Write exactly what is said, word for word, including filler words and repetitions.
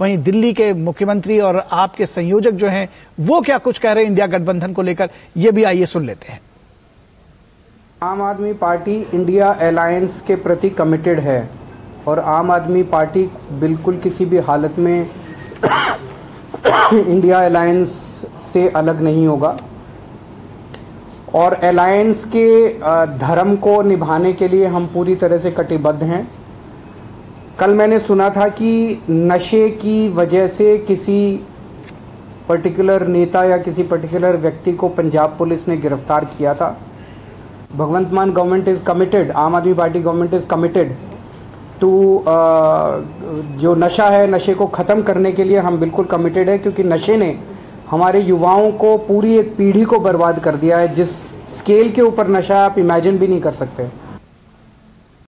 वहीं दिल्ली के मुख्यमंत्री और आपके संयोजक जो हैं वो क्या कुछ कह रहे हैं इंडिया गठबंधन को लेकर, ये भी आइए सुन लेते हैं। आम आदमी पार्टी इंडिया अलायंस के प्रति कमिटेड है और आम आदमी पार्टी बिल्कुल किसी भी हालत में इंडिया अलायंस से अलग नहीं होगा और अलायंस के धर्म को निभाने के लिए हम पूरी तरह से कटिबद्ध हैं। कल मैंने सुना था कि नशे की वजह से किसी पर्टिकुलर नेता या किसी पर्टिकुलर व्यक्ति को पंजाब पुलिस ने गिरफ्तार किया था। भगवंत मान government is committed, Aam Aadmi Party government is committed to जो नशा है, नशे को ख़त्म करने के लिए हम बिल्कुल कमिटेड है, क्योंकि नशे ने हमारे युवाओं को पूरी एक पीढ़ी को बर्बाद कर दिया है। जिस स्केल के ऊपर नशा आप इमेजिन भी नहीं कर सकते।